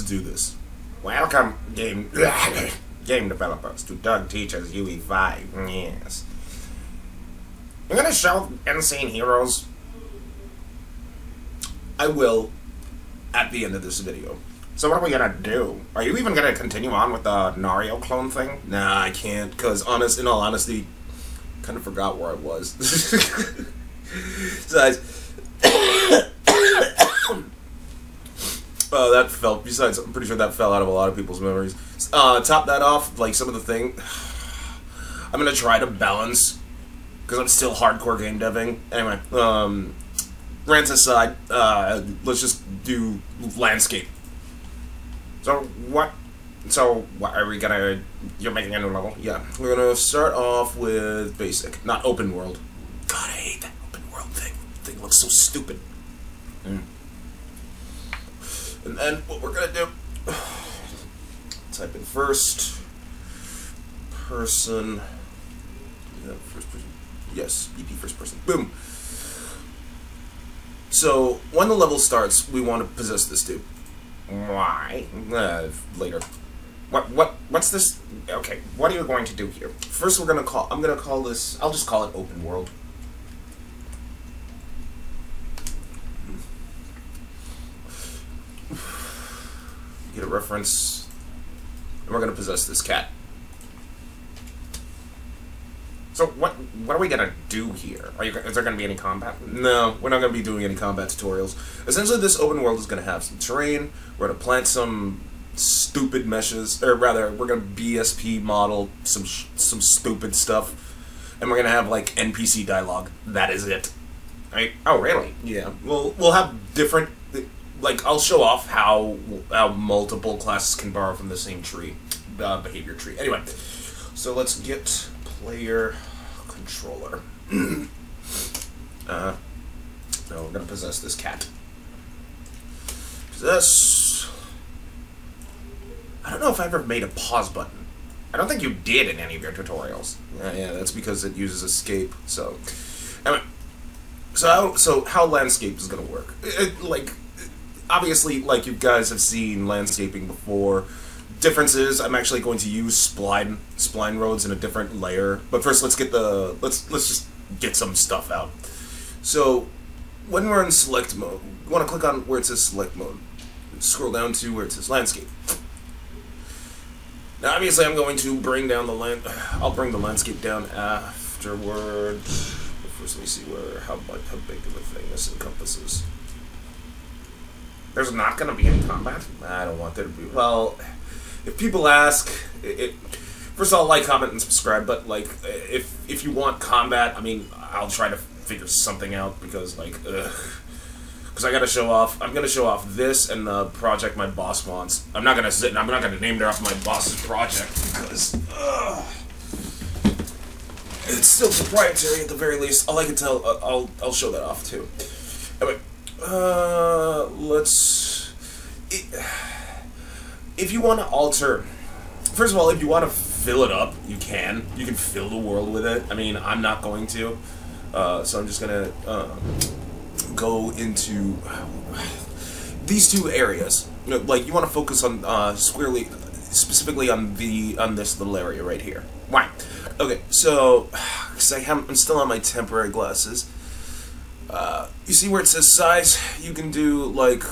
us do this. Welcome, game developers, to Doug Teacher's UE5. Yes. You're gonna show Insane Heroes? I will, at the end of this video. So what are we gonna do? Are you even gonna continue on with the Nario clone thing? Nah, I can't, cause in all honesty, kind of forgot where I was. Besides, besides, I'm pretty sure that fell out of a lot of people's memories. Top that off, like some of the things, I'm gonna try to balance, cause I'm still hardcore game deving. Anyway, rants aside, let's just do landscape. So what are we gonna, you're making a new level? Yeah, we're gonna start off with basic, not open world. God, I hate that open world thing. The thing looks so stupid. And then what we're gonna do, type in first person, yes, BP first person, boom. So when the level starts, we want to possess this dude. Why? Later. What's this? Okay, what are you going to do here? First we're gonna call, I'm gonna call this, I'll just call it open world. Get a reference. And we're gonna possess this cat. So what are we gonna do here? Is there gonna be any combat? No, we're not gonna be doing any combat tutorials. Essentially, this open world is gonna have some terrain. We're gonna plant some stupid meshes, or rather, we're gonna BSP model some stupid stuff, and we're gonna have like NPC dialogue. That is it. Right? Oh, really? Yeah. We'll have different. Like, I'll show off how multiple classes can borrow from the same tree, behavior tree. Anyway, so let's get player. Controller. No, we're gonna possess this cat. Possess. I don't know if I ever made a pause button. I don't think you did in any of your tutorials. Yeah, that's because it uses escape. So, anyway, so how landscape is gonna work? Like, obviously, like you guys have seen landscaping before. Difference is, I'm actually going to use spline roads in a different layer. But first, let's get the let's just get some stuff out. So, when we're in select mode, you want to click on where it says select mode. Scroll down to where it says landscape. Now, obviously, I'm going to bring down the I'll bring the landscape down afterward. But first, let me see how big of a thing this encompasses. There's not going to be any combat. I don't want there to be. Well. If people ask, first of all, like, comment, and subscribe, but, like, if you want combat, I mean, I'll try to figure something out, because, like, because I gotta show off, I'm gonna show off this and the project my boss wants. I'm not gonna sit and I'm not gonna name drop my boss's project, because, it's still proprietary at the very least. All I can tell, I'll show that off, too. Anyway, if you want to alter, first of all, if you want to fill it up, you can. You can fill the world with it. I mean, I'm not going to. So I'm just going to go into these two areas. You know, like, you want to focus on specifically on this little area right here. Why? Okay, so, because I'm still on my temporary glasses. You see where it says size? You can do, like,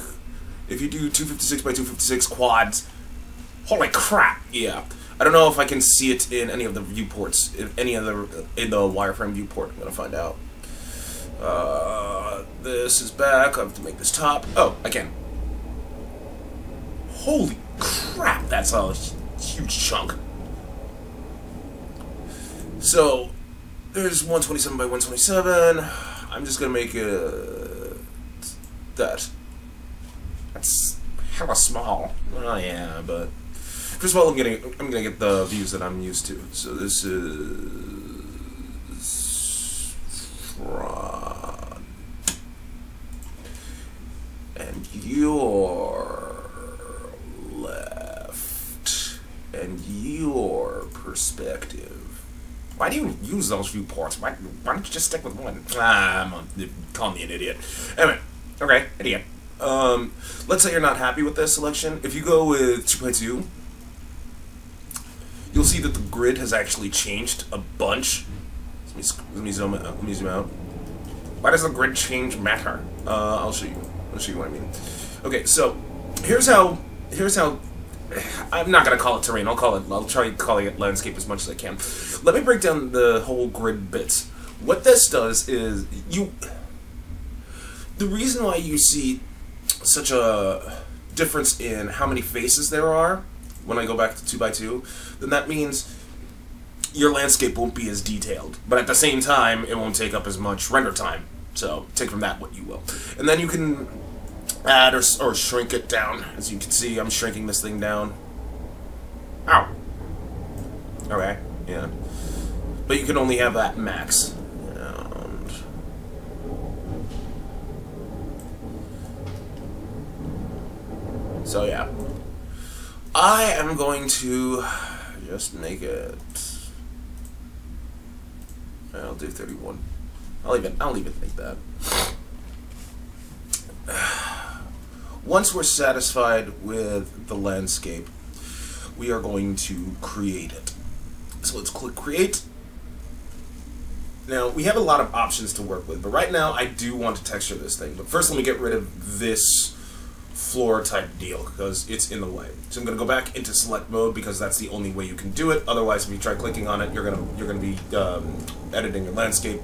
if you do 256 by 256 quads, holy crap! Yeah, I don't know if I can see it in any of the viewports, in the wireframe viewport. I'm gonna find out. This is back. I have to make this top. Oh, I can. Holy crap! That's a huge chunk. So there's 127 by 127. I'm just gonna make it that. That's hella small. Oh yeah, but first of all, I'm gonna get the views that I'm used to. So this is and your left and your perspective. Why do you use those viewports? Why don't you just stick with one? Ah, call me an idiot. Anyway, okay, idiot. Let's say you're not happy with this selection. If you go with 2x2, you'll see that the grid has actually changed a bunch. Let me zoom out. Why does the grid change matter? I'll show you. I'll show you what I mean. Okay, so here's how. I'm not gonna call it terrain. I'll try calling it landscape as much as I can. Let me break down the whole grid bits. What this does is you. The reason why you see such a difference in how many faces there are when I go back to 2x2, then that means your landscape won't be as detailed, but at the same time, it won't take up as much render time. So take from that what you will, and then you can add or shrink it down. As you can see, I'm shrinking this thing down. Ow. Okay, yeah. But you can only have that max. And so yeah, I am going to just make it. I'll do 31. I'll even think that. Once we're satisfied with the landscape, we are going to create it. So let's click create. Now, we have a lot of options to work with, but right now I do want to texture this thing. But first let me get rid of this floor type deal because it's in the way. So I'm going to go back into select mode because that's the only way you can do it. Otherwise, if you try clicking on it, you're gonna be editing your landscape.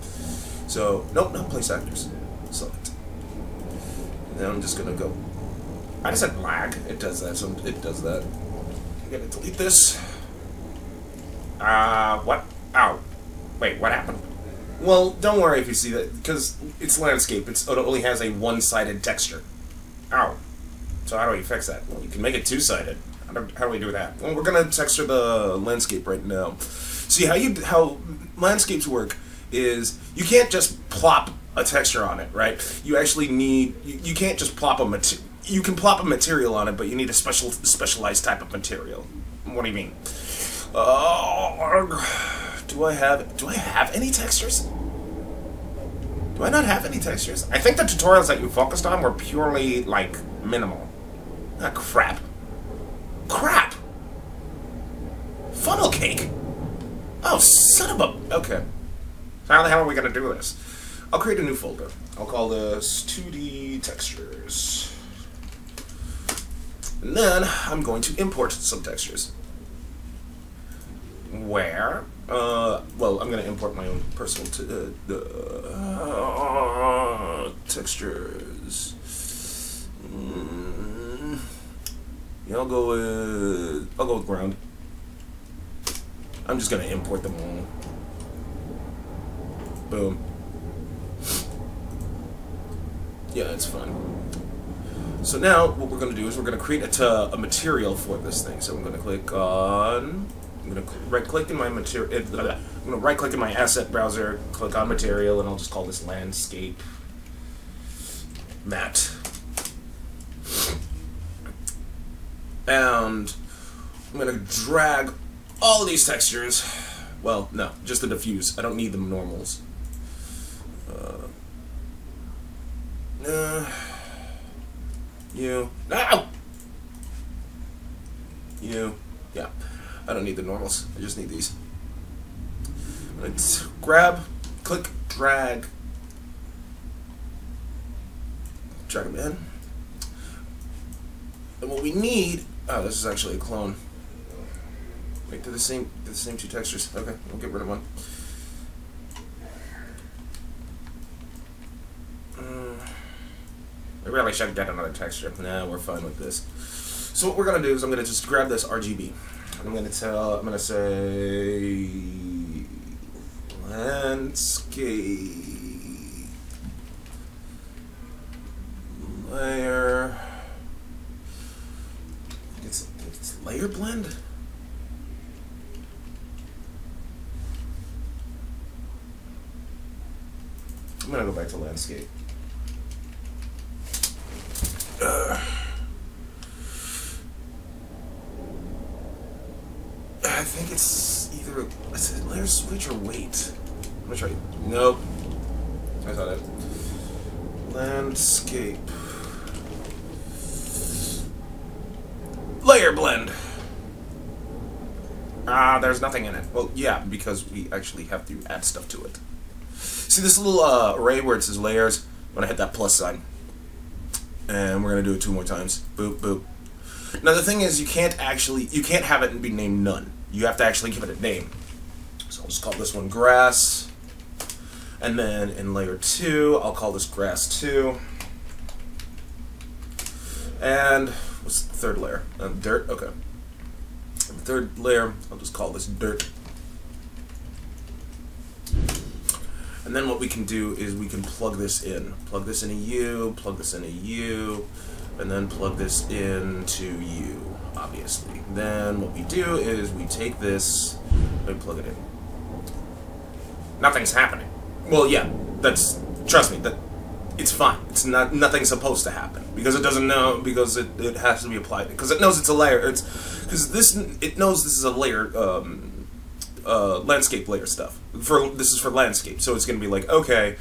So nope, not place actors. Select. And then I'm just gonna go. I just said lag. It does that. So it does that. I'm gonna delete this. What? Ow. Wait, what happened? Well, don't worry if you see that because it's landscape. It only has a one-sided texture. Ow. So how do we fix that? Well, you can make it two-sided. How do we do that? Well, we're gonna texture the landscape right now. See how landscapes work is you can't just plop a texture on it, right? You actually need you can't just plop a material. You can plop a material on it, but you need a specialized type of material. What do you mean? Do I have any textures? Do I not have any textures? I think the tutorials that you focused on were purely like minimal. Ah, crap. Crap! Funnel cake! Oh, son of a... Okay. So how the hell are we gonna do this? I'll create a new folder. I'll call this 2D textures. And then I'm going to import some textures. Where? Well, I'm gonna import my own personal textures. Yeah, I'll go with ground. I'm just gonna import them all. Boom. Yeah, it's fine. So now what we're gonna do is we're gonna create a material for this thing. So I'm gonna click on. I'm gonna right-click in my material. I'm gonna right-click in my asset browser, click on material, and I'll just call this landscape mat. And I'm going to drag all of these textures, well, no, just the diffuse, I don't need them normals. Yeah, I don't need the normals, I just need these. Let's grab, click, drag them in, and what we need. Oh, this is actually a clone. Wait, they're the same two textures. Okay, we'll get rid of one. I really should get another texture. Nah, we're fine with this. So what we're gonna do is I'm gonna just grab this RGB. And I'm gonna say landscape layer. It's layer blend? I'm gonna go back to landscape. I think it's either a layer switch or weight. I'm gonna try. Nope. I thought it. Landscape. Player blend. There's nothing in it. Well, yeah, because we actually have to add stuff to it. See this little array where it says layers? I'm gonna hit that plus sign. And we're gonna do it 2 more times. Boop, boop. Now the thing is, you can't have it and be named none. You have to actually give it a name. So I'll just call this one grass. And then in layer 2, I'll call this grass 2. And what's the third layer? Dirt? Okay. The third layer, I'll just call this dirt. And then what we can do is we can plug this in. Plug this in a U, plug this in a U, and then plug this into U, obviously. Then what we do is we take this and plug it in. Nothing's happening. Well, yeah, that's, trust me, that it's fine. It's not, nothing's supposed to happen because it doesn't know, because it has to be applied, because it knows it's a layer. It's because this, it knows this is a layer, landscape layer stuff. This is for landscape, so it's going to be like, okay,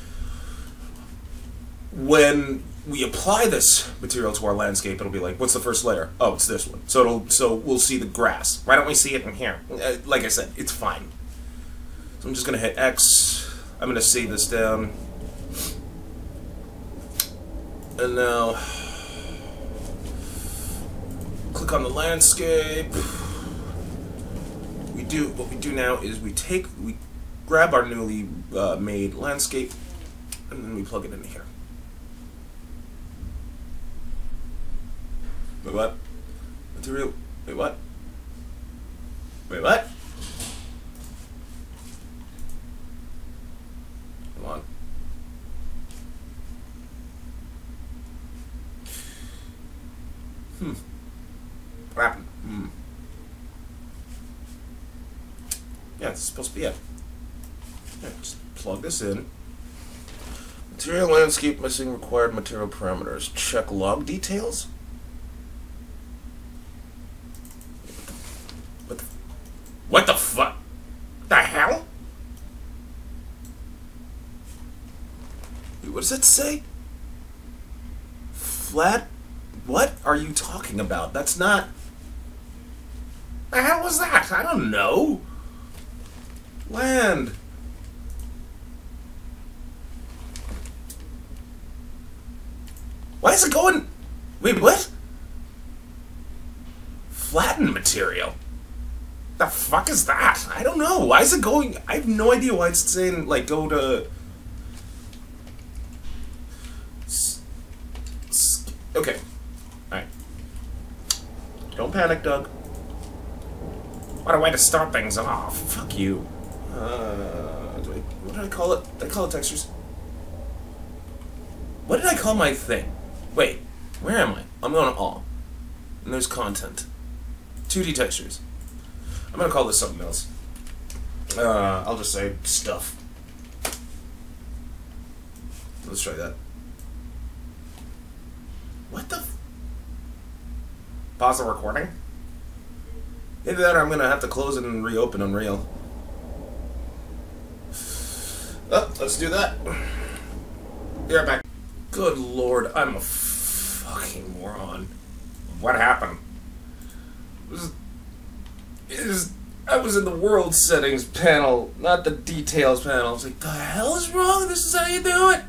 when we apply this material to our landscape, it'll be like, what's the first layer? Oh, it's this one. So it'll, so we'll see the grass. Why don't we see it in here? Like I said, it's fine. So I'm just going to hit X. I'm going to save this down. And now, click on the landscape. We do, what we do now is we grab our newly made landscape, and then we plug it in here. Wait, what? Material, wait, what? Wait, what? Come on. What happened? Yeah, it's supposed to be it. Yeah, just plug this in. Material landscape missing required material parameters. Check log details? What the fuck? The hell? Wait, what does that say? Flat? What are you talking about? That's not... The hell was that? I don't know. Land. Why is it going... Wait, what? Flattened material. The fuck is that? I don't know. Why is it going... I have no idea why it's saying, like, go to... Okay. Don't panic, Doug. What a way to start things off. Fuck you. What did I call it? Did I call it textures? What did I call my thing? Wait, where am I? I'm going to all. And there's content. 2D textures. I'm going to call this something else. I'll just say stuff. Let's try that. What the... Pause the recording? Either that or I'm gonna have to close it and reopen Unreal. Oh, let's do that. Be right back. Good lord, I'm a fucking moron. What happened? I was in the world settings panel, not the details panel. I was like, the hell is wrong? This is how you do it?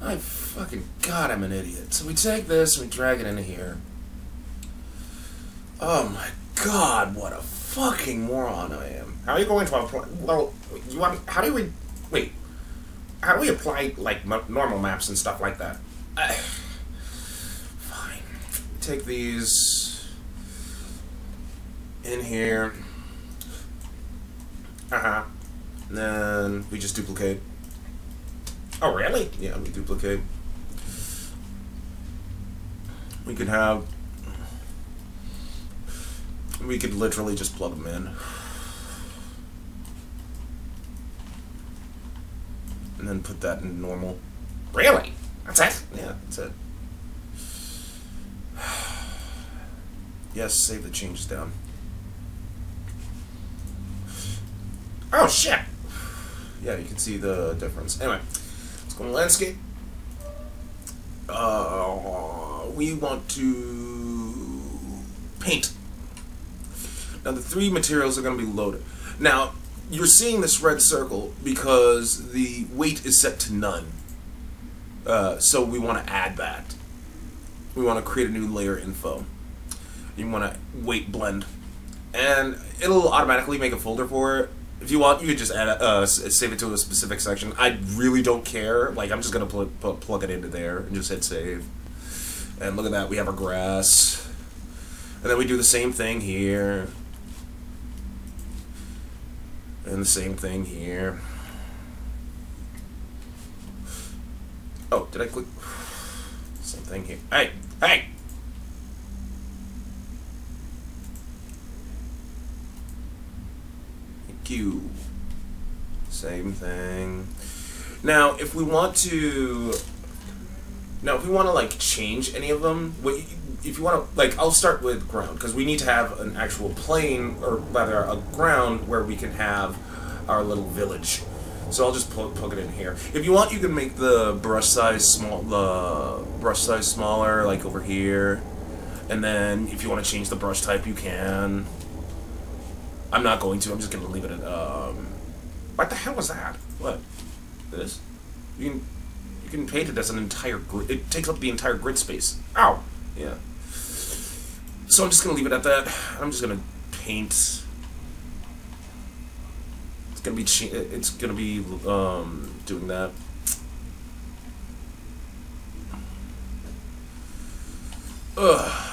My fucking god, I'm an idiot. So we take this and we drag it into here. Oh my god, what a fucking moron I am. How are you going to apply? Well, you want. How do we. Wait. How do we apply, like, normal maps and stuff like that? Fine. Take these. In here. And then we just duplicate. Oh, really? Yeah, we duplicate. We could have. We could literally just plug them in. And then put that in normal. Really? That's it? Yeah, that's it. Yes, save the changes down. Oh, shit! Yeah, you can see the difference. Anyway, let's go to landscape. We want to... paint. Now the three materials are going to be loaded. Now you're seeing this red circle because the weight is set to none. So we want to add that. We want to create a new layer info. You want to weight blend, and it'll automatically make a folder for it. If you want, you could just add a, save it to a specific section. I really don't care. Like, I'm just gonna plug it into there and just hit save. And look at that, we have our grass. And then we do the same thing here. And the same thing here. Oh, did I click? Something here. Hey, hey! You. Same thing. Now, if we want to, like change any of them, if you want to, like, I'll start with ground because we need to have an actual plane, or rather a ground where we can have our little village. So I'll just plug it in here. If you want, you can make the brush size small, smaller, like over here, and then if you want to change the brush type, you can. I'm not going to. I'm just going to leave it at, what the hell was that? What? This? You can paint it as an entire grid. It takes up the entire grid space. Ow! Yeah. So I'm just going to leave it at that. I'm just going to paint. It's going to be, doing that. Ugh.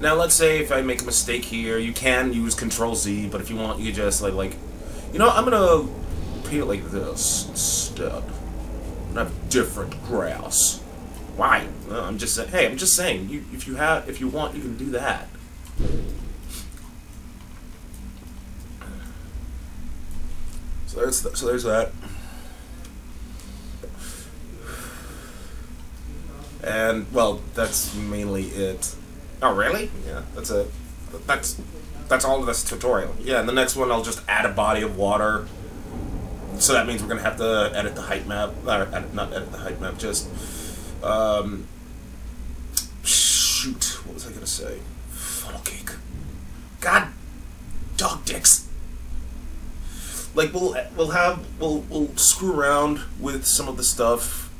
Now let's say if I make a mistake here, you can use Control-Z, but if you want, you just like, you know, I'm gonna paint it like this instead. I'm gonna have different grass. Why? No, I'm just saying. Hey, I'm just saying. You, if you want, you can do that. So there's, that. And well, that's mainly it. Oh really? Yeah, that's it. That's all of this tutorial. Yeah, and the next one I'll just add a body of water. So that means we're gonna have to edit the height map. Or not edit the height map. Just shoot. What was I gonna say? Funnel cake. God, dog dicks. Like we'll screw around with some of the stuff.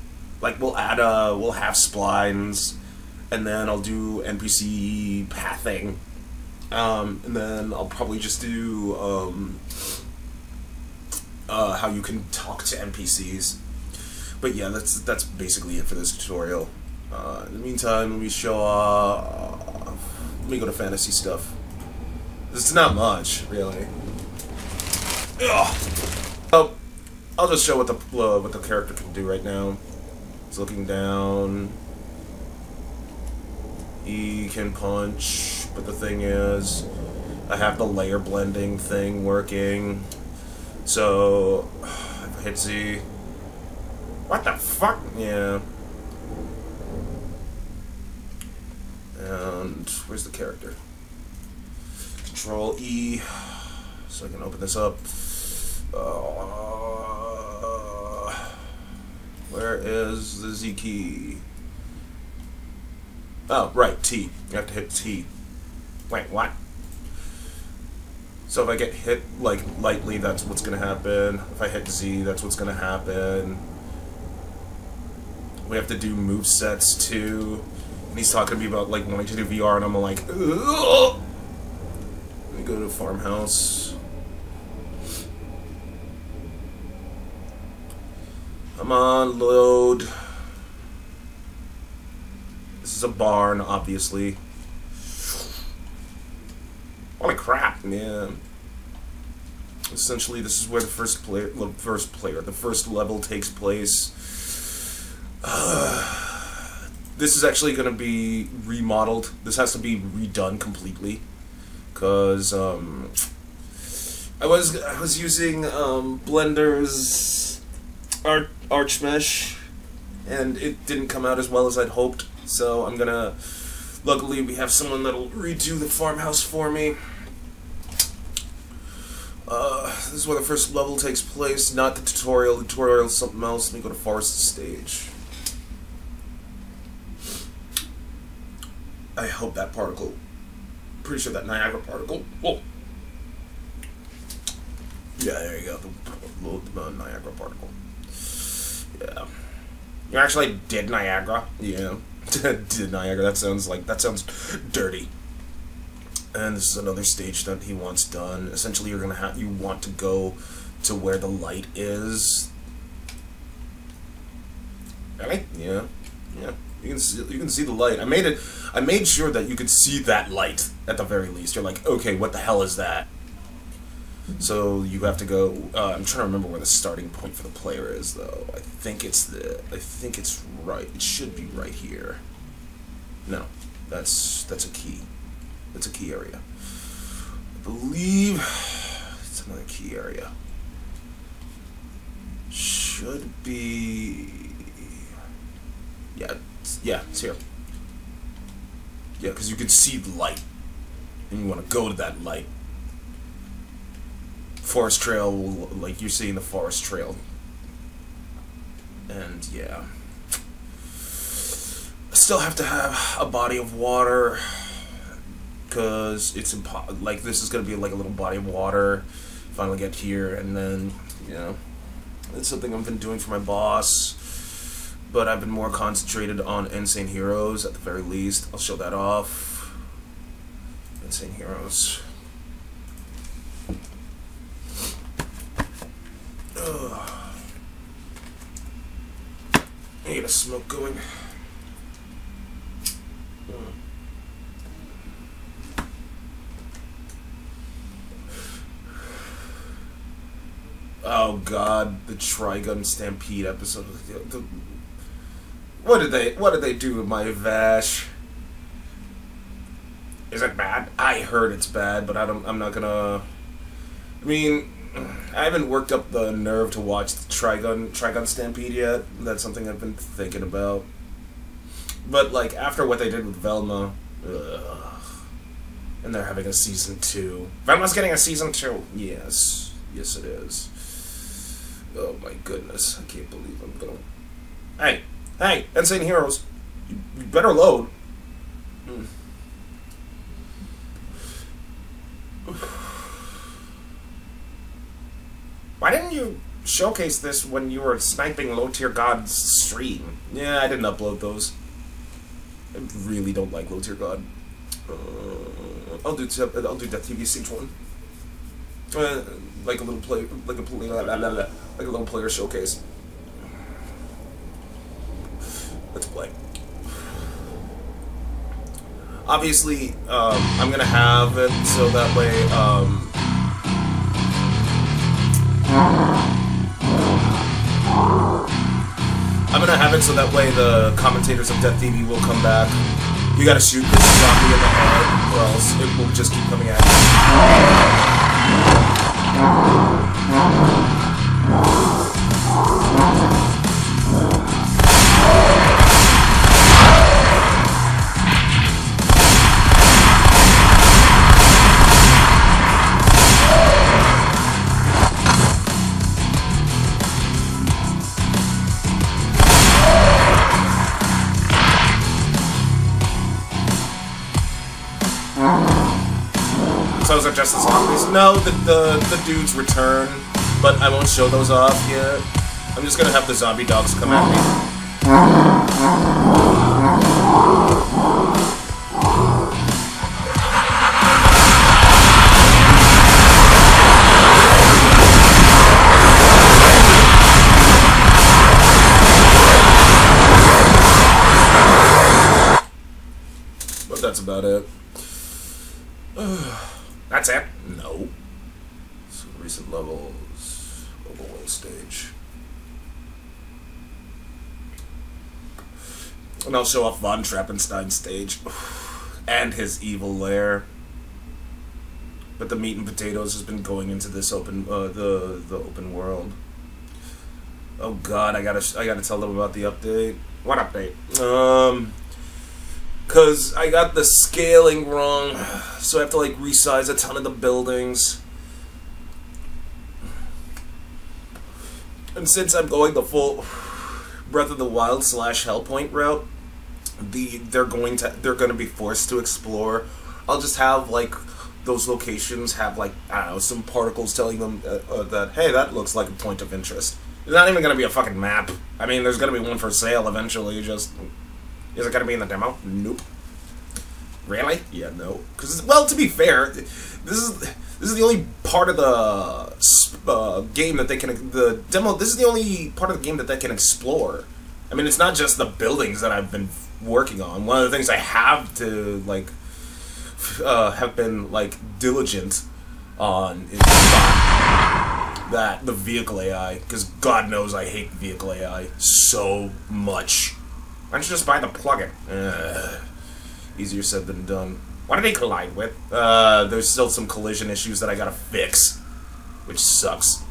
Like we'll have splines. And then I'll do NPC pathing. And then I'll probably just do how you can talk to NPCs. But yeah, that's basically it for this tutorial. In the meantime, let me show let me go to fantasy stuff. It's not much, really. Ugh. Oh, I'll just show what the character can do right now. He's looking down. He can punch, but the thing is, I have the layer blending thing working. So, if I hit Z. What the fuck? Yeah. And where's the character? Control E, so I can open this up. Where is the Z key? Oh, right, T. You have to hit T. Wait, what? So if I get hit, like, lightly, that's what's gonna happen. If I hit Z, that's what's gonna happen. We have to do movesets, too. And he's talking to me about, like, wanting to do VR, and I'm like, ugh! Let me go to the farmhouse. Come on, load. This is a barn, obviously. Holy crap, man. Essentially, this is where the first level takes place. This is actually going to be remodeled. This has to be redone completely. Because, I was using, Blender's Arch Mesh, and it didn't come out as well as I'd hoped. So I'm gonna, luckily we have someone that'll redo the farmhouse for me. This is where the first level takes place, not the tutorial. The tutorial is something else. Let me go to forest stage. I hope that particle pretty sure that Niagara particle. Whoa. Yeah, there you go. The Niagara particle. Yeah. You actually did Niagara. Yeah. Did Niagara. That sounds dirty. And this is another stage that he wants done. Essentially, you want to go to where the light is. Really? Yeah. Yeah. You can see the light. I made sure that you could see that light at the very least. You're like, okay, what the hell is that? So you have to go. I'm trying to remember where the starting point for the player is, though. I think it's right. It should be right here. No, that's a key. That's a key area. I believe it's another key area. Should be. Yeah, it's here. Yeah, because you can see the light, and you want to go to that light. Forest trail, like you're seeing the forest trail. And yeah. I still have to have a body of water, because it's impossible. Like, this is going to be like a little body of water. Finally get here, and then, you know, it's something I've been doing for my boss. But I've been more concentrated on Insane Heroes, at the very least. I'll show that off. Insane Heroes. Ugh. I need a smoke going. Oh god, the Trigun Stampede episode. What did they do with my Vash? Is it bad? I heard it's bad, but I'm not gonna. I mean, I haven't worked up the nerve to watch the Trigun Stampede yet. That's something I've been thinking about. But like after what they did with Velma, ugh, and they're having a season 2. Velma's getting a season 2. Yes, yes it is. Oh my goodness, I can't believe I'm gonna. Hey. Hey, Insane Heroes, you better load. Mm. Why didn't you showcase this when you were sniping low-tier god's stream? Yeah, I didn't upload those. I really don't like low-tier god. I'll do Death TV Stage 1. Like a little player showcase. Let's play. Obviously, I'm gonna have it so that way. I'm gonna have it so that way the commentators of Death TV will come back. You gotta shoot this zombie in the head, or else it will just keep coming at you. Those are just the zombies. No, the dudes return, but I won't show those off yet. I'm just gonna have the zombie dogs come at me. But that's about it. That's it? No. So recent levels, overworld stage. And I'll show off Von Trappenstein's stage and his evil lair. But the meat and potatoes has been going into this open, the open world. Oh god, I gotta tell them about the update. What update? 'Cause I got the scaling wrong, so I have to like resize a ton of the buildings. And since I'm going the full Breath of the Wild / Hellpoint route, they're going to be forced to explore I'll just have, like, those locations have, like, I don't know, some particles telling them that, hey, that looks like a point of interest. There's not even going to be a fucking map. I mean, there's going to be one for sale eventually, just... Is it going to be in the demo? Nope. Really? Yeah, no. Because, well, to be fair, this is the only part of the game that they can... The demo... This is the only part of the game that they can explore. I mean, it's not just the buildings that I've been working on. One of the things I have to, like... have been, like, diligent on is that the vehicle AI, because God knows I hate vehicle AI so much. Why don't you just buy the plugin? Easier said than done. What do they collide with? There's still some collision issues that I gotta fix, which sucks.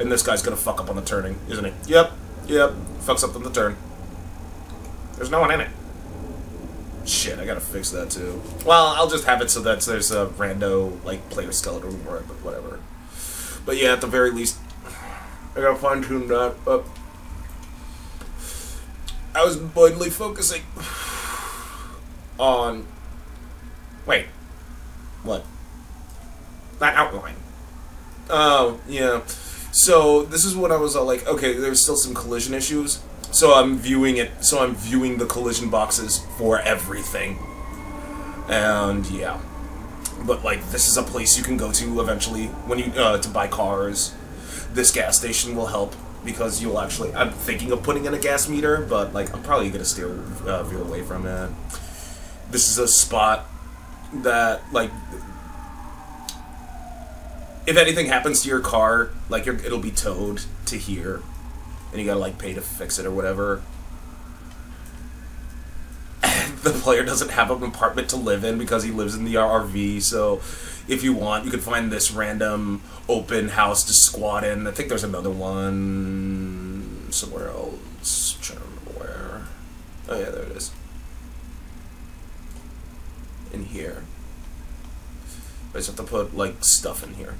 And this guy's gonna fuck up on the turning, isn't he? Yep, yep, fucks up on the turn. There's no one in it. Shit, I gotta fix that too. Well, I'll just have it so that there's a rando, like, player skeleton or whatever. But yeah, at the very least, I gotta fine tune that up. I was blindly focusing on... Wait. What? That outline. Oh, yeah. So, this is what I was all like, okay, there's still some collision issues. So I'm viewing it, so I'm viewing the collision boxes for everything. And yeah. But like, this is a place you can go to eventually when you, to buy cars. This gas station will help because you'll actually, I'm thinking of putting in a gas meter, but like, I'm probably gonna veer away from it. This is a spot that, like, if anything happens to your car, like, it'll be towed to here. And you gotta, like, pay to fix it or whatever. And the player doesn't have an apartment to live in because he lives in the RV, so if you want, you can find this random open house to squat in. I think there's another one somewhere else. I'm trying to remember where. Oh yeah, there it is. In here. I just have to put, like, stuff in here.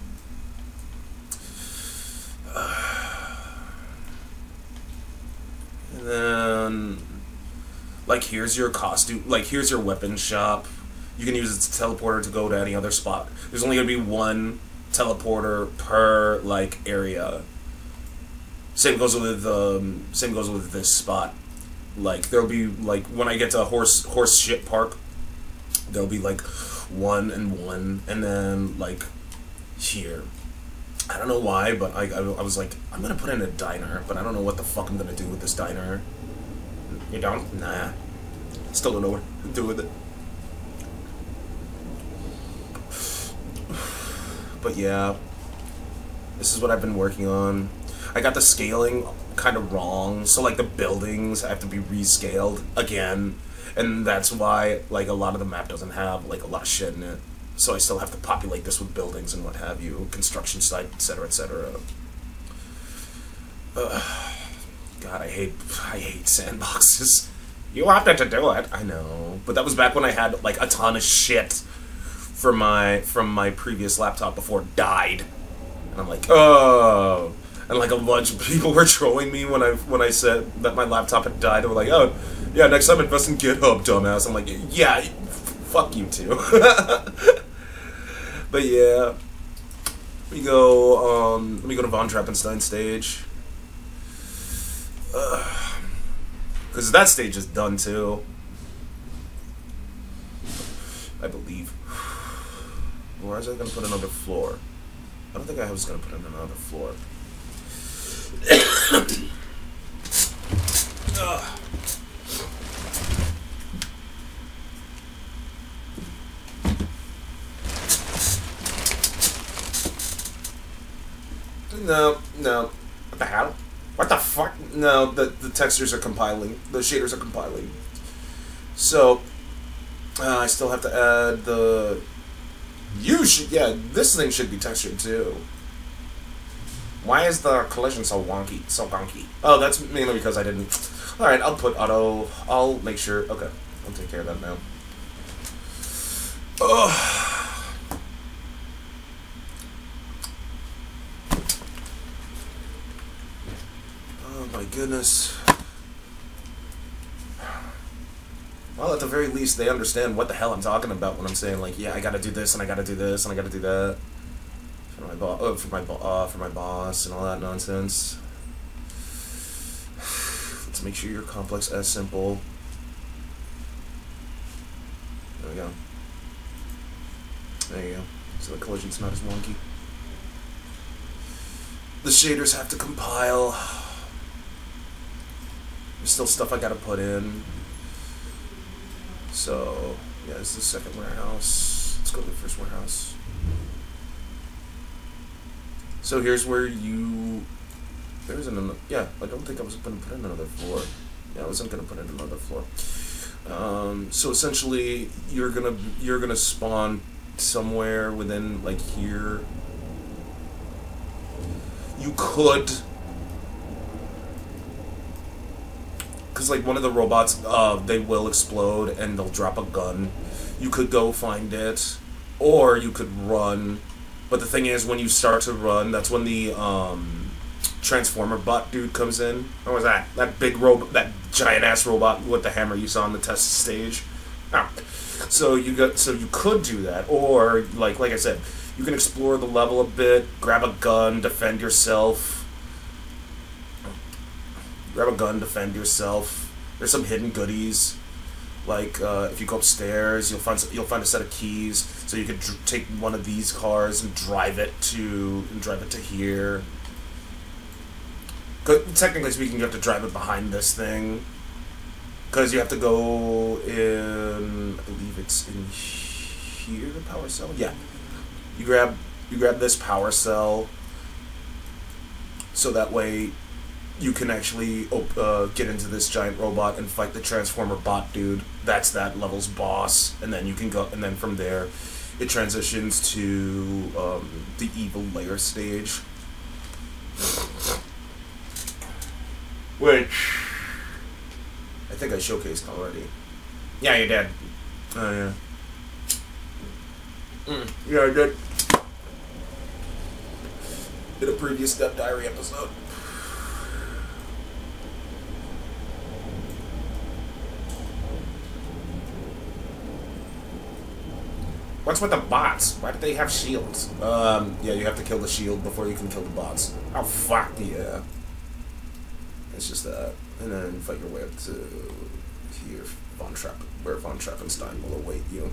And then, like, here's your costume, like, here's your weapon shop. You can use its teleporter to go to any other spot. There's only going to be one teleporter per, like, area. Same goes with this spot. Like, there'll be, like, when I get to horse shit park, there'll be, like, one, and then, like, here. I don't know why, but I was like, I'm gonna put in a diner, but I don't know what the fuck I'm gonna do with this diner. You don't? Nah. Still don't know what to do with it. But yeah, this is what I've been working on. I got the scaling kind of wrong, so like the buildings have to be rescaled again, and that's why like a lot of the map doesn't have like a lot of shit in it. So I still have to populate this with buildings and what have you, construction site, etc., etc. God, I hate sandboxes. You opted to do it, I know, but that was back when I had like a ton of shit from my previous laptop before it died, and I'm like, oh, and like a bunch of people were trolling me when I said that my laptop had died. They were like, oh, yeah, next time invest in GitHub, dumbass. I'm like, yeah, fuck you too. But yeah, let me go to Von Trappenstein stage, because that stage is done too, I believe. Where is I gonna put another floor? I don't think I was gonna put in another floor. No, no. What the hell? What the fuck? No, the textures are compiling. The shaders are compiling. So, I still have to add the... yeah, this thing should be textured too. Why is the collision so wonky, so gonky? Oh, that's mainly because I didn't... Alright, I'll put auto... I'll make sure... Okay, I'll take care of that now. Ugh. Goodness. Well, well, at the very least, they understand what the hell I'm talking about when I'm saying, like, yeah, I gotta do this, and I gotta do this, and I gotta do that. For my boss and all that nonsense. Let's make sure you're complex as simple. There we go. There you go. So the collision's not as wonky. The shaders have to compile. There's still stuff I gotta put in. So, yeah, this is the second warehouse. Let's go to the first warehouse. So here's where you... There isn't enough. Yeah, I don't think I was going to put in another floor. Yeah, I wasn't going to put in another floor. So essentially, you're gonna spawn somewhere within like here. You could, because like one of the robots, they will explode and they'll drop a gun. You could go find it, or you could run. But the thing is, when you start to run, that's when the Transformer bot dude comes in. What was that? That big robot, that giant ass robot with the hammer you saw on the test stage. Oh. So you could do that, or like I said, you can explore the level a bit, grab a gun, defend yourself. There's some hidden goodies. Like if you go upstairs, you'll find a set of keys, so you could take one of these cars and drive it to here. Technically speaking, you have to drive it behind this thing, because you have to go in. I believe it's in here. The power cell. Yeah, you grab this power cell, so that way you can actually get into this giant robot and fight the Transformer bot dude. That's that level's boss, and then you can go. And then from there, it transitions to the evil lair stage. Which I think I showcased already. Yeah, you did. Oh yeah. Yeah, I did. In a previous Step Diary episode. What's with the bots? Why do they have shields? Yeah, you have to kill the shield before you can kill the bots. Oh fuck yeah. It's just that, and then fight your way up to here, where Von Trappenstein will await you.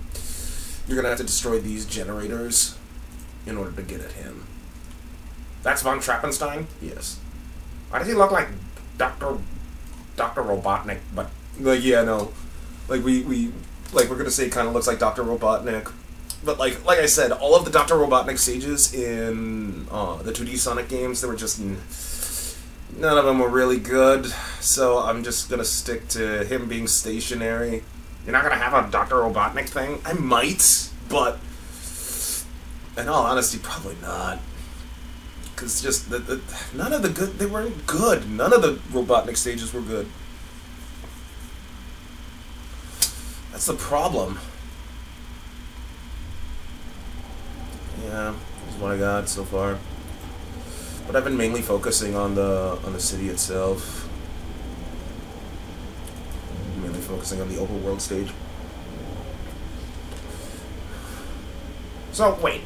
You're gonna have to destroy these generators in order to get at him. That's Von Trappenstein? Yes. Why does he look like Dr. Robotnik? But like, yeah, no, like we're gonna say it kind of looks like Dr. Robotnik, but like I said, all of the Dr. Robotnik stages in the 2D Sonic games, they were just. None of them were really good, so I'm just gonna stick to him being stationary. You're not gonna have a Dr. Robotnik thing? I might, but in all honesty, probably not. Because just none of the good, they weren't good. None of the Robotnik stages were good. That's the problem. Yeah, that's what I got so far. But I've been mainly focusing on the city itself. Mainly focusing on the open world stage. So wait,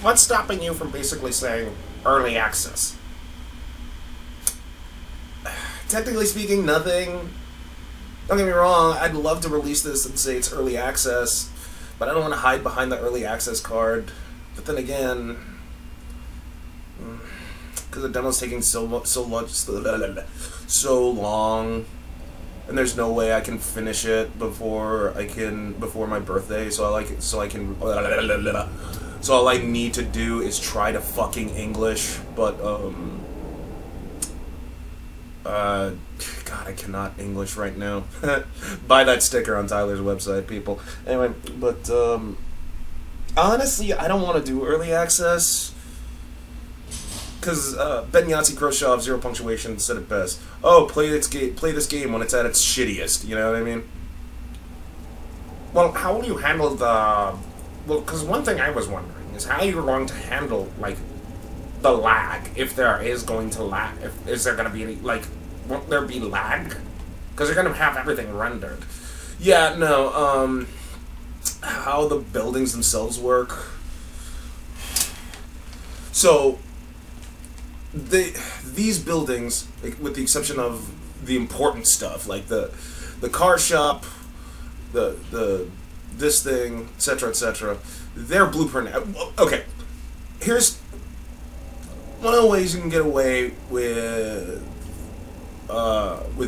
what's stopping you from basically saying early access? Technically speaking, nothing. Don't get me wrong, I'd love to release this and say it's early access, but I don't want to hide behind the early access card. But then again, the demo's taking so long, and there's no way I can finish it before my birthday. So all I need to do is try to fucking English. But God, I cannot English right now. Buy that sticker on Tyler's website, people. Anyway, but honestly, I don't want to do early access. Because Ben Yahtzee Croshaw of Zero Punctuation said it best. Oh, play this game when it's at its shittiest. You know what I mean? Well, how will you handle the? Well, because one thing I was wondering is how you're going to handle like the lag, if there is going to lag. Is there going to be any, like, won't there be lag? Because you're going to have everything rendered. Yeah, no, how the buildings themselves work. So, these buildings, with the exception of the important stuff, like the car shop, this thing, etc., their blueprint. Okay, here's one of the ways you can get away with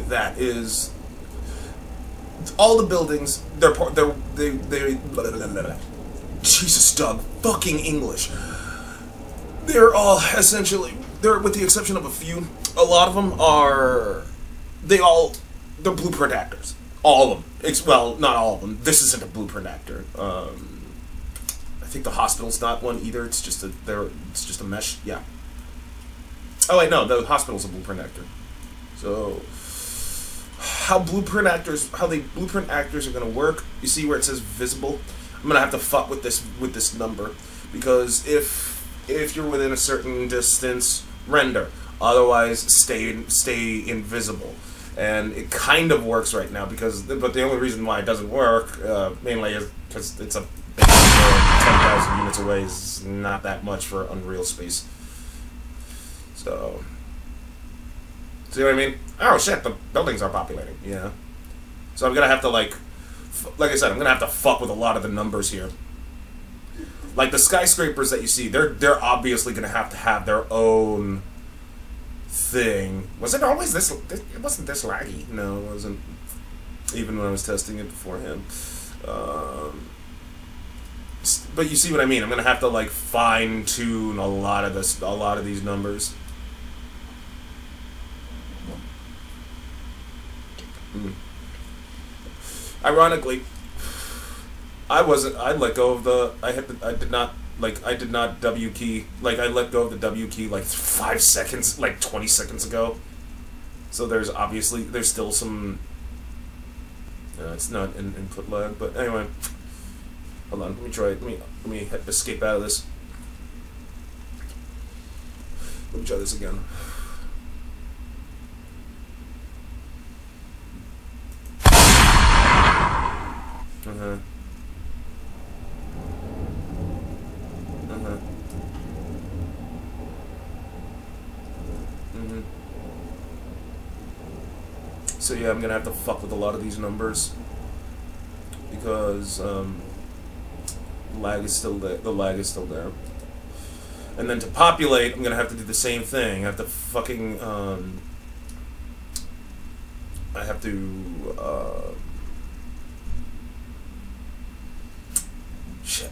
that is all the buildings. Jesus, Doug, fucking English. They're all essentially. They're, with the exception of a few, a lot of them are. They're blueprint actors. All of them. Well, not all of them. This isn't a blueprint actor. I think the hospital's not one either. It's just a. It's just a mesh. Yeah. Oh wait, no. The hospital's a blueprint actor. So, how the blueprint actors are gonna work? You see where it says visible? I'm gonna have to fuck with this number because if you're within a certain distance, render. Otherwise, stay invisible. And it kind of works right now because, but the only reason why it doesn't work mainly is because it's a 10,000 units away is not that much for Unreal space. So, see what I mean? Oh shit, the buildings are populating. Yeah. So I'm gonna have to like I said, I'm gonna have to fuck with a lot of the numbers here. Like the skyscrapers that you see, they're obviously gonna have to have their own thing. Was it always this? It wasn't this laggy. No, it wasn't. Even when I was testing it beforehand. But you see what I mean. I'm gonna have to like fine tune a lot of these numbers. Mm. Ironically, I let go of the. I did not. Like, I did not W key. Like, I let go of the W key, like, 5 seconds, like, 20 seconds ago. So there's obviously, there's still some... it's not an input lag, but anyway. Hold on, let me try, let me escape out of this. Let me try this again. Uh-huh. So yeah, I'm gonna have to fuck with a lot of these numbers because lag is still there. The lag is still there. And then to populate, I'm gonna have to do the same thing. I have to fucking I have to shit.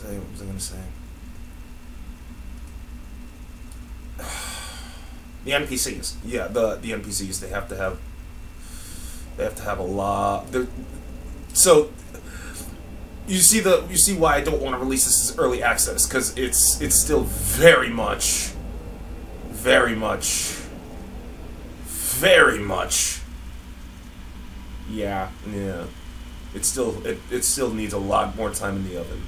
What was I gonna say? The NPCs, yeah, the NPCs, they have to have a lot. So you see why I don't want to release this as early access because it's still very much. Yeah. It still needs a lot more time in the oven.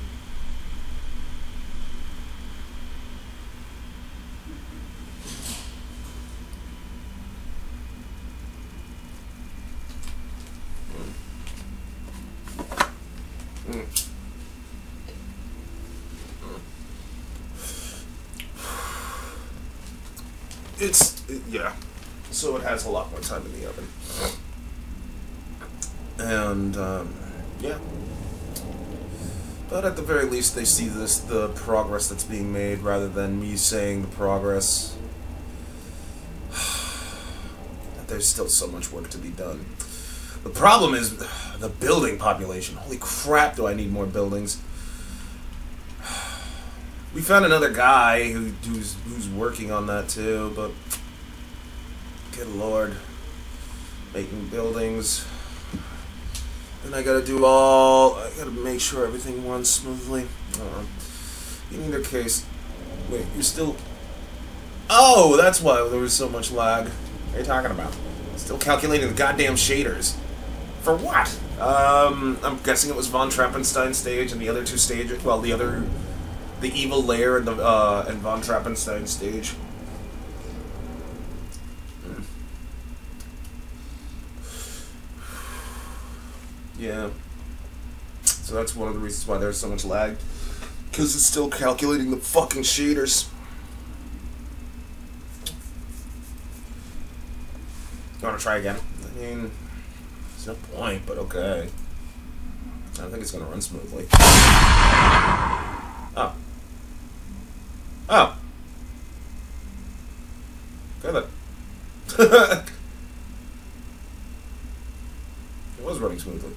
Yeah, so it has a lot more time in the oven, and yeah. But at the very least, they see the progress that's being made rather than me saying the progress. There's still so much work to be done. The problem is the building population. Holy crap! Do I need more buildings? We found another guy who's working on that too, but good lord, making buildings. And I gotta make sure everything runs smoothly. In either case, wait, you're still. Oh, that's why there was so much lag. What are you talking about? Still calculating the goddamn shaders. For what? I'm guessing it was Von Trappenstein stage and the other two stages. Well, the evil lair and the Von Trappenstein stage. Yeah. So that's one of the reasons why there's so much lag. Because it's still calculating the fucking shaders. You want to try again? I mean, there's no point, but okay. I don't think it's going to run smoothly. Oh. Oh. Okay then. It was running smoothly.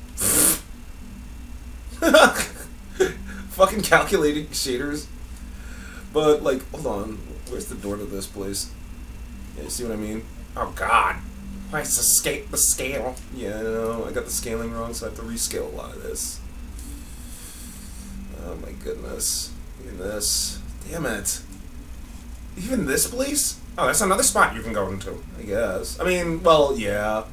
Fucking calculating shaders. But, like, hold on. Where's the door to this place? Yeah, you see what I mean? Oh, God. Why is the scale? Yeah, I know. I got the scaling wrong, so I have to rescale a lot of this. Oh, my goodness. Even this. Damn it. Even this place? Oh, that's another spot you can go into, I guess. I mean, well, yeah.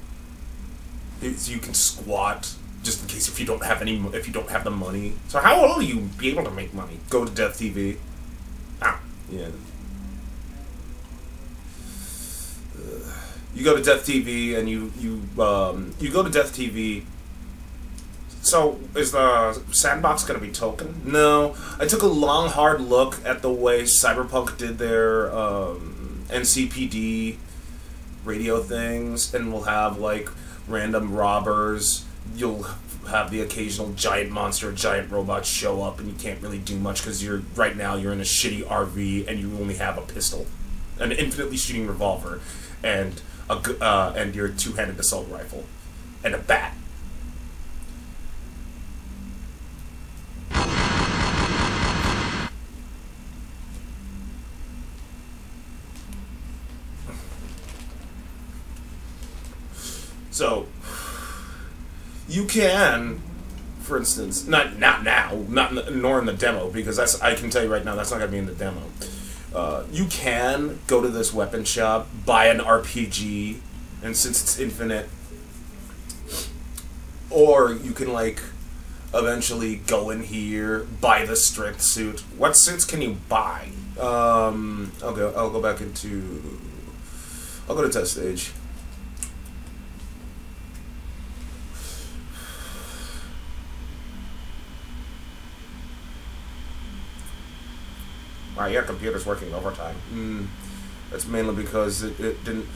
It's, you can squat, just in case if you don't have any, if you don't have the money. So how will you be able to make money? Go to Death TV. Ah, yeah. You go to Death TV and you go to Death TV. So is the sandbox gonna be token? No, I took a long hard look at the way Cyberpunk did their NCPD radio things, and we'll have like random robbers. You'll have the occasional giant monster, giant robots show up, and you can't really do much because you're right now you're in a shitty RV and you only have a pistol, an infinitely shooting revolver, and a and your two-handed assault rifle, and a bat. So, you can, for instance, not now, nor in the demo, because that's, I can tell you right now, that's not going to be in the demo. You can go to this weapon shop, buy an RPG, and since it's infinite, or you can, like, eventually go in here, buy the strength suit. What suits can you buy? I'll go back into, I'll go to test stage. Wow, your computer's working overtime. That's mainly because it didn't...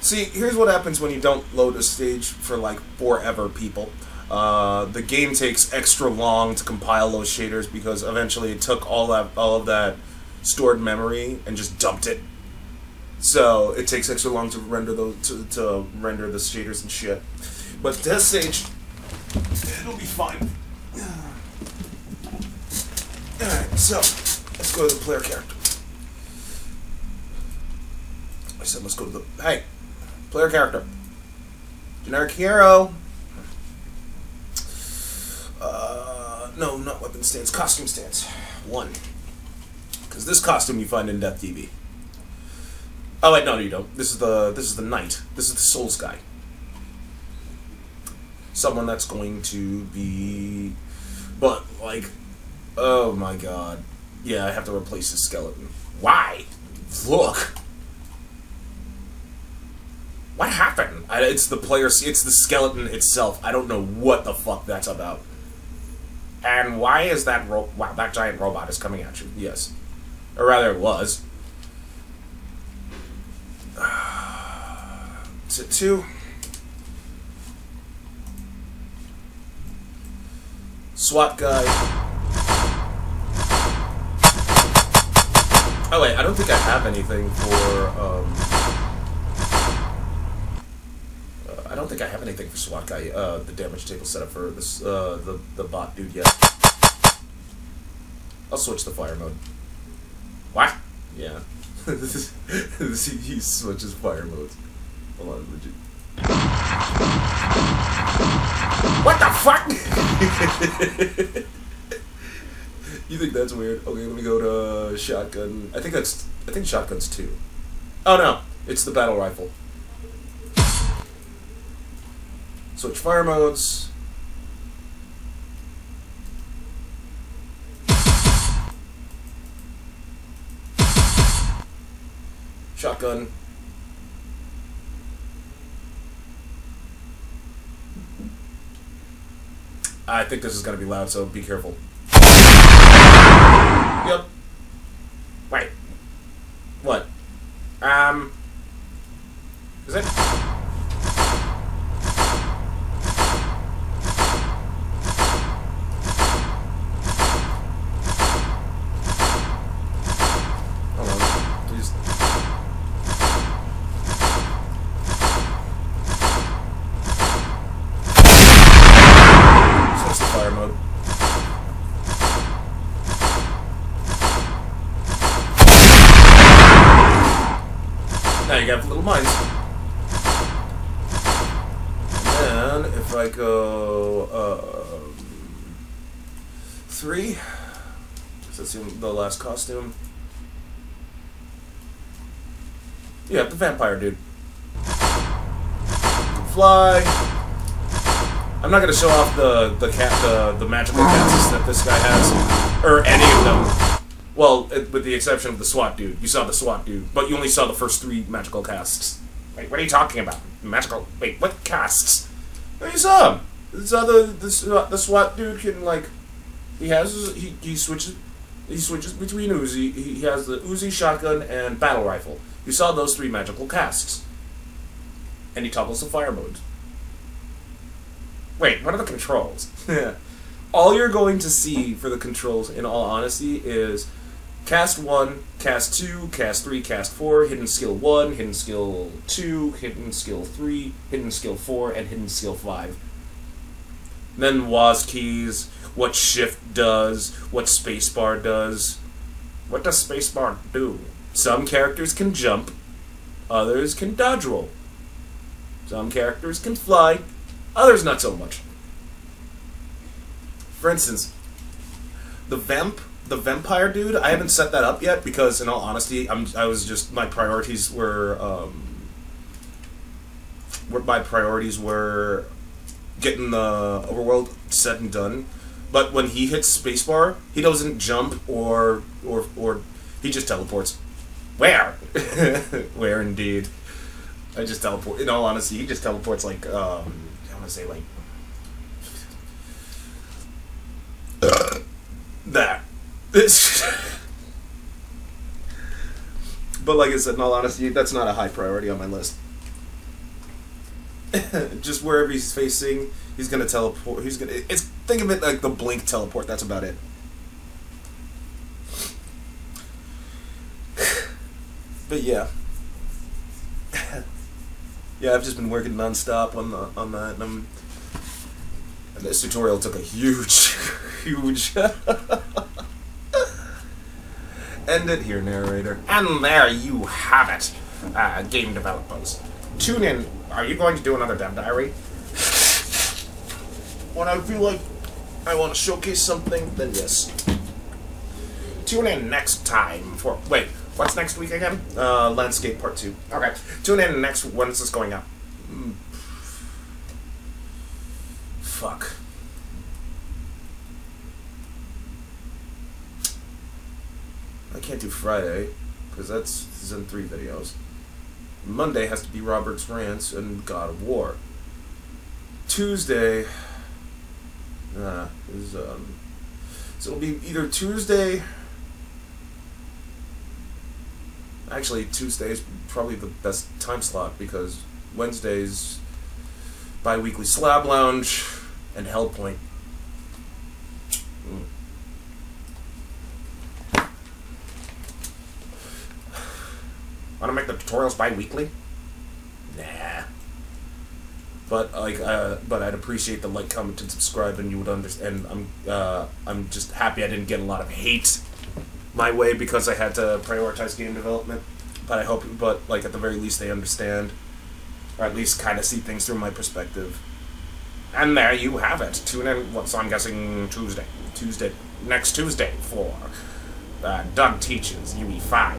See, here's what happens when you don't load a stage for, like, forever, people. The game takes extra long to compile those shaders because eventually it took all of that stored memory and just dumped it. So, it takes extra long to render those, to render the shaders and shit. But this stage, it'll be fine. Alright, so... let's go to the player character. I said let's go to the... hey! Player character. Generic hero. No, not weapon stance. Costume stance. 1. Because this costume you find in Death TV. Oh wait, no you don't. This is the knight. This is the Souls guy. Someone that's going to be... but, like... oh my god. Yeah, I have to replace his skeleton. Why? Look! What happened? It's the player, it's the skeleton itself. I don't know what the fuck that's about. And why is that wow, that giant robot is coming at you. Yes. Or rather, it was. Is it 2? SWAT guy. Oh wait, I don't think I have anything for, I don't think I have anything for SWAT guy, the damage table set up for this, the bot dude yet. I'll switch to fire mode. What? Yeah. He switches fire modes. Hold on, legit. What the fuck?! You think that's weird? Okay, let me go to shotgun. I think shotgun's 2. Oh no, it's the battle rifle. Switch fire modes. Shotgun. I think this is going to be loud, so be careful. Yep. Wait. What? Is it? Mines. And then, if I go 3, that's the last costume. Yeah, the vampire dude. Fly. I'm not gonna show off the magical cats that this guy has, or any of them. Well, with the exception of the SWAT dude. You saw the SWAT dude, but you only saw the first 3 magical casts. Wait, what are you talking about? Magical... Wait, what casts? No, you saw him! You saw the SWAT dude can, like... He has... He switches between Uzi. He has the Uzi shotgun and battle rifle. You saw those 3 magical casts. And he toggles the fire mode. Wait, what are the controls? All you're going to see for the controls, in all honesty, is... Cast 1, Cast 2, Cast 3, Cast 4, Hidden Skill 1, Hidden Skill 2, Hidden Skill 3, Hidden Skill 4, and Hidden Skill 5. Then WASD keys, what Shift does, what Spacebar does. What does Spacebar do? Some characters can jump, others can dodge roll. Some characters can fly, others not so much. For instance, the vampire dude, I haven't set that up yet because, in all honesty, my priorities were getting the overworld set and done. But when he hits spacebar, he doesn't jump or he just teleports. Where? Where indeed? I just teleport. In all honesty, he just teleports like I want to say like that. But like I said, in all honesty, that's not a high priority on my list. Just wherever he's facing, he's gonna teleport. He's gonna. It's, think of it like the blink teleport. That's about it. But yeah, yeah. I've just been working nonstop on the that, and I'm. And this tutorial took a huge, huge. End it here, narrator. And there you have it, game developers. Tune in. Are you going to do another dev diary? When I feel like I want to showcase something, then yes. Tune in next time for... Wait, what's next week again? Landscape Part 2. Okay. Tune in next... When is this going up? Fuck. I can't do Friday, because that's Zen 3 videos. Monday has to be Robert's Rants and God of War. Tuesday... So it'll be either Tuesday... Actually, Tuesday is probably the best time slot, because Wednesday's bi-weekly Slab Lounge and Hellpoint. Want to make the tutorials bi-weekly? Nah. But like, but I'd appreciate the like, comment, and subscribe, and you would understand. I'm just happy I didn't get a lot of hate my way because I had to prioritize game development. But I hope, but like at the very least, they understand, or at least kind of see things through my perspective. And there you have it. Tune in. Well, so I'm guessing Tuesday. Next Tuesday for Doug Teacher's UE5.